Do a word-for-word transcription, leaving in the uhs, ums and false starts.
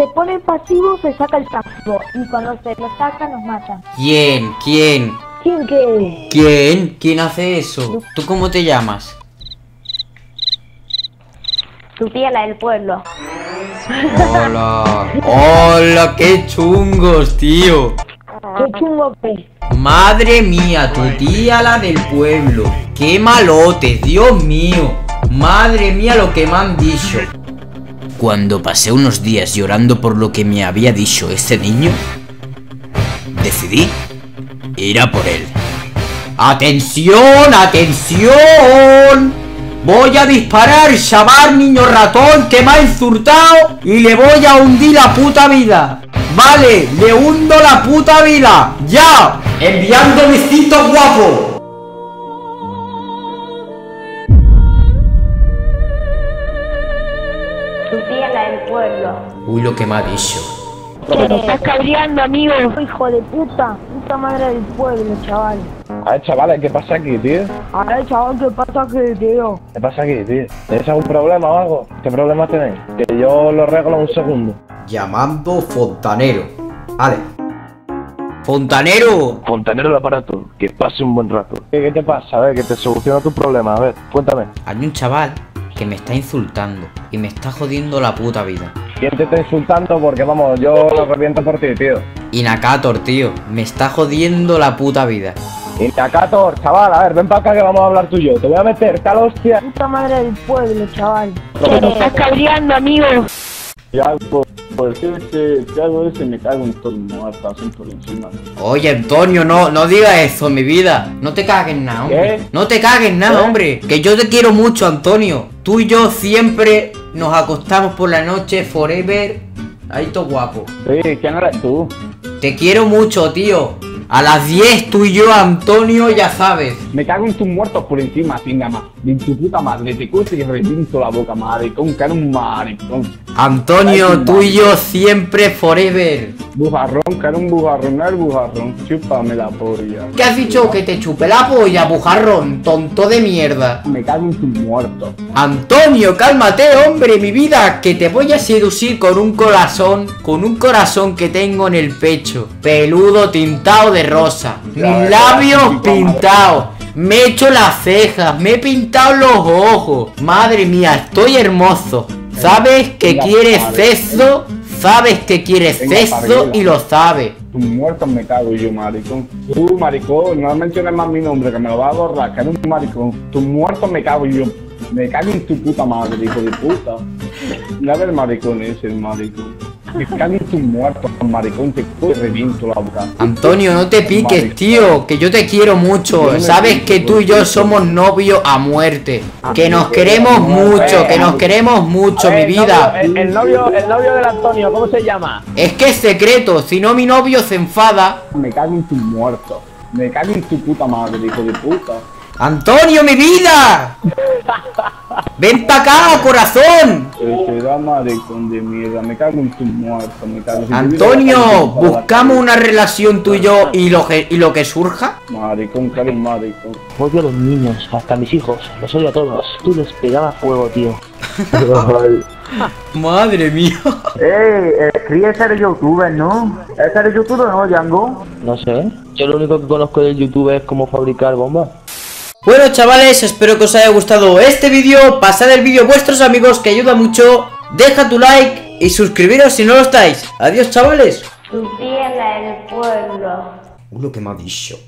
Se pone el pasivo, se saca el pasivo. Y cuando se lo saca, nos matan. ¿Quién? ¿Quién? ¿Quién qué? ¿Quién? ¿Quién hace eso? ¿Tú cómo te llamas? Tu tía, la del pueblo. Hola. Hola, qué chungos, tío. Qué chungo, pe. Madre mía, tu tía, la del pueblo. Qué malotes, Dios mío. Madre mía, lo que me han dicho. Cuando pasé unos días llorando por lo que me había dicho ese niño, decidí ir a por él. ¡Atención, atención! Voy a disparar, chaval, niño ratón, que me ha insultado, y le voy a hundir la puta vida. Vale, le hundo la puta vida. ¡Ya! Enviando besitos guapos. Uy, lo que me ha dicho. Te estás cabreando, amigo. Hijo de puta. Puta madre del pueblo, chaval. A ver, chaval, ¿qué pasa aquí, tío? A ver, chaval, ¿qué pasa aquí, tío? ¿Qué pasa aquí, tío? ¿Tenéis algún problema o algo? ¿Qué problema tenéis? Que yo lo arreglo en un segundo. Llamando fontanero. Vale. ¡Fontanero! Fontanero del aparato, que pase un buen rato. ¿Qué, qué te pasa? A ver, que te soluciona tu problema. A ver, cuéntame. Hay un chaval que me está insultando y me está jodiendo la puta vida. ¿Quién te está insultando? Porque vamos, yo lo reviento por ti, tío. Inakator, tío, me está jodiendo la puta vida. Inakator, chaval, a ver, ven para acá que vamos a hablar tú y yo. Te voy a meter, tal hostia. Puta madre del pueblo, chaval. Te estás cabreando, amigo. Ya, por, por qué ese, te hago ese, me cago en todo, me va a pasar por encima. Oye, Antonio, no, no digas eso, mi vida. No te cagues nada, hombre. ¿Qué? No te cagues nada, ¿Eh? hombre. Que yo te quiero mucho, Antonio. Tú y yo siempre nos acostamos por la noche, forever. Ahí todo guapo. Sí, ¿quién eres tú? Te quiero mucho, tío. A las diez tú y yo, Antonio, ya sabes. Me cago en tus muertos por encima, sin más. De tu puta madre, te cuesta y reviento la boca, madre. Con cara un maricón. Antonio, tú y yo siempre, forever. Bujarrón, cara un bujarrón, no el bujarrón. Chúpame la polla. ¿Qué has dicho? Que te chupe la polla, bujarrón, tonto de mierda. Me cago en tus muertos. Antonio, cálmate, hombre, mi vida. Que te voy a seducir con un corazón. Con un corazón que tengo en el pecho. Peludo, tintado de rosa. Mis labios pintados. Me he hecho las cejas, me he pintado los ojos. Madre mía, estoy hermoso. Sabes que quieres sexo, sabes que quieres sexo y lo sabes. Tus muertos me cago yo, maricón. Tú, maricón, no menciones más mi nombre, que me lo va a borrar, que eres un maricón. Tus muertos me cago yo. Me cago en tu puta madre, hijo de puta. La del maricón es el maricón. Me cago en tus muertos, maricón, te reviento la boca. Antonio, no te piques, tío, que yo te quiero mucho. Sabes que tú y yo somos novios a muerte. Que nos queremos mucho, que nos queremos mucho, mi vida. El, el novio, el novio del Antonio, ¿cómo se llama? Es que es secreto, si no mi novio se enfada. Me cago en tus muertos. Me cago en tu puta madre, hijo de puta. ¡Antonio, mi vida! ¡Ven pa' acá, corazón! Será maricón de mierda, me cago en tus muertos, me cago en... Antonio, buscamos una relación tú y yo y lo que, y lo que surja. Maricón, caro maricón. Odio a los niños, hasta a mis hijos, los odio a todos. Tú les pegabas fuego, tío. Madre mía. Ey, escribe ser youtuber, ¿no? ¿Es ser youtuber o no, Django? No sé, yo lo único que conozco del YouTube es cómo fabricar bombas. Bueno, chavales, espero que os haya gustado este vídeo. Pasad el vídeo a vuestros amigos, que ayuda mucho. Deja tu like y suscribiros si no lo estáis. Adiós, chavales. Tu tierra del pueblo. Lo que me ha dicho.